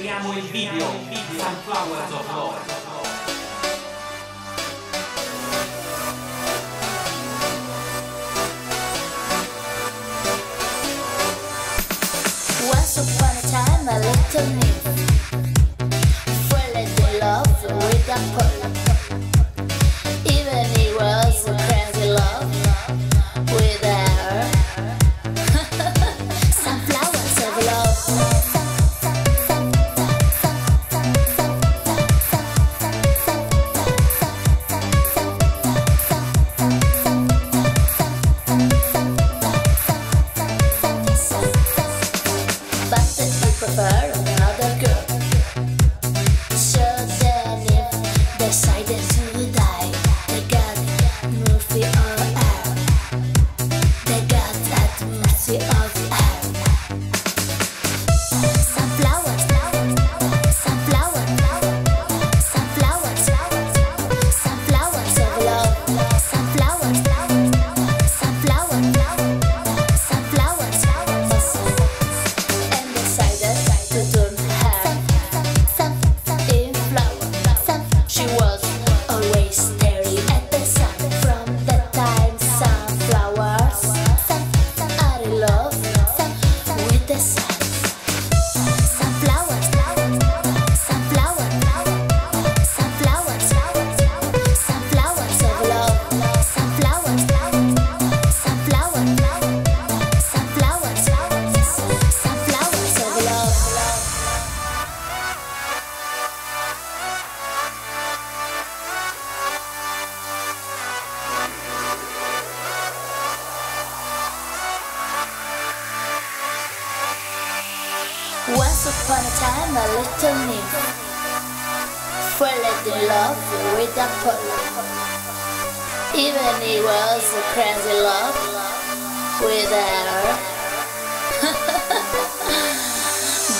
Giriamo il video Sunflowers of Love. Once upon a time, a little kid fell in love with a pole. Even it was a crazy love with her. Sunflowers of love.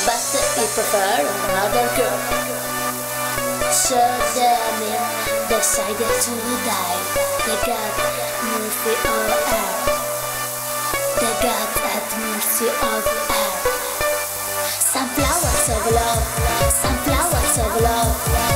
But he preferred another girl, so then he decided to die. They got mercy of her. They got that mercy of her. Sunflowers, sunflowers, sunflowers, sunflowers, sunflowers of love. Sunflowers, sunflowers, sunflowers, sunflowers. Once upon a time, a little nymph fell in love with a pole. Even it was a crazy love with her. But he preferred another girl, so the nymph decided to die. They got mercy of her. They got that mercy of her. Sunflowers of love, sunflowers of love.